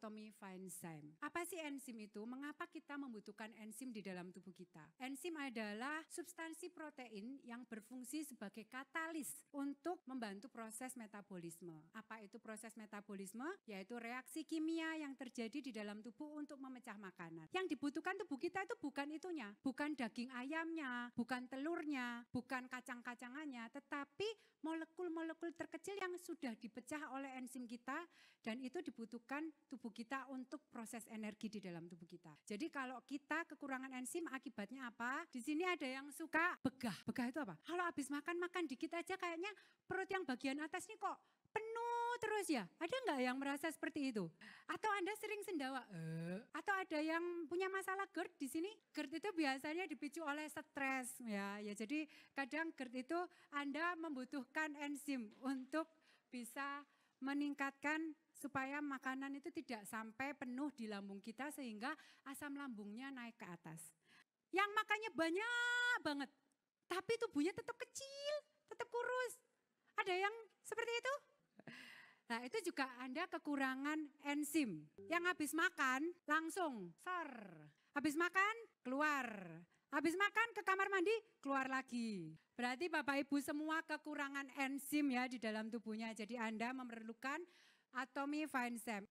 anatomi Finezyme. Apa sih enzim itu? Mengapa kita membutuhkan enzim di dalam tubuh kita? Enzim adalah substansi protein yang berfungsi sebagai katalis untuk membantu proses metabolisme. Apa itu proses metabolisme? Yaitu reaksi kimia yang terjadi di dalam tubuh untuk memecah makanan. Yang dibutuhkan tubuh kita itu bukan itunya, bukan daging ayamnya, bukan telurnya, bukan kacang-kacangannya, tetapi molekul-molekul terkecil yang sudah dipecah oleh enzim kita dan itu dibutuhkan tubuh kita untuk proses energi di dalam tubuh kita. Jadi kalau kita kekurangan enzim akibatnya apa? Di sini ada yang suka begah. Begah itu apa? Kalau habis makan dikit aja kayaknya perut yang bagian atas nih kok penuh terus ya. Ada nggak yang merasa seperti itu? Atau Anda sering sendawa? Atau ada yang punya masalah GERD di sini? GERD itu biasanya dipicu oleh stres ya. Jadi kadang GERD itu Anda membutuhkan enzim untuk bisa meningkatkan supaya makanan itu tidak sampai penuh di lambung kita sehingga asam lambungnya naik ke atas. Yang makannya banyak banget, tapi tubuhnya tetap kecil, tetap kurus. Ada yang seperti itu? Nah itu juga Anda kekurangan enzim. Yang habis makan langsung habis makan keluar. Habis makan ke kamar mandi keluar lagi. Berarti Bapak Ibu semua kekurangan enzim ya di dalam tubuhnya. Jadi Anda memerlukan anatomi Finezyme.